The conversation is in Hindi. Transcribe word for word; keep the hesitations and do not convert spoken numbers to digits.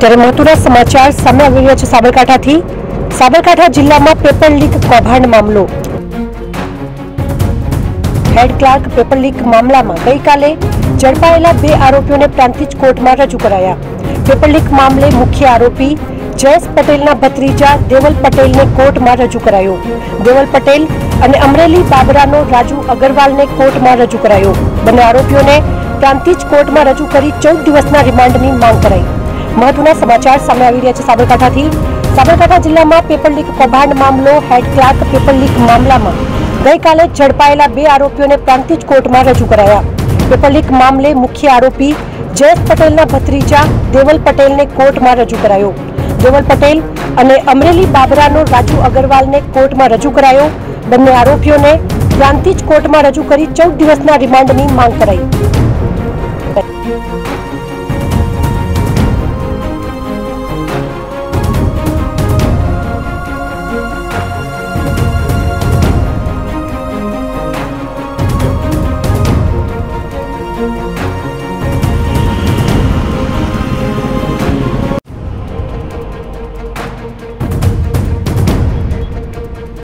ત્યારે મોટુરા સમાચાર સામે આવી રહ્યા છે સાબરકાંઠાથી। સાબરકાંઠા જિલ્લામાં પેપર લીક કૌભાંડ મામલો। हेड क्लार्क पेपर लीक मामला में गई काले झड़पायेला बे आरोपी ने प्रांतिज कोर्ट में रजू कराया। पेपर लीक मामले मुख्य आरोपी जयेश पटेल ना भत्रीजा देवल पटेल ने कोर्ट में रजू करायो। देवल पटेल अने अमरेली बाबरा नो राजू अग्रवाल ने कोर्ट में रजू करायो। बने आरोपीओ ने प्रांतिज कोर्ट में रजू करी चौदह दिवस रिमांड की मांग कराई। महत्वना समाचार सामे आवी रह्या छे साबरकांठाथी। साबरकांठा जिला में पेपर लीक कौभांड मामलो। हेड क्लार्क पेपर लीक मामला में गई काले झड़पायेला बे आरोपी ने प्रांतिज कोर्ट में रजू कराया। पेपर लीक मामले मुख्य आरोपी जयेश पटेल ना भत्रीजा देवल पटेल ने कोर्ट में रजू करायो। देवल पटेल अने अमरेली बाबरा नो राजू अग्रवाल ने कोर्ट में रजू करायो। बंने आरोपीओ ने प्रांतिज कोर्ट में रजू करी चौदह दिवस रिमांड की मांग कराई।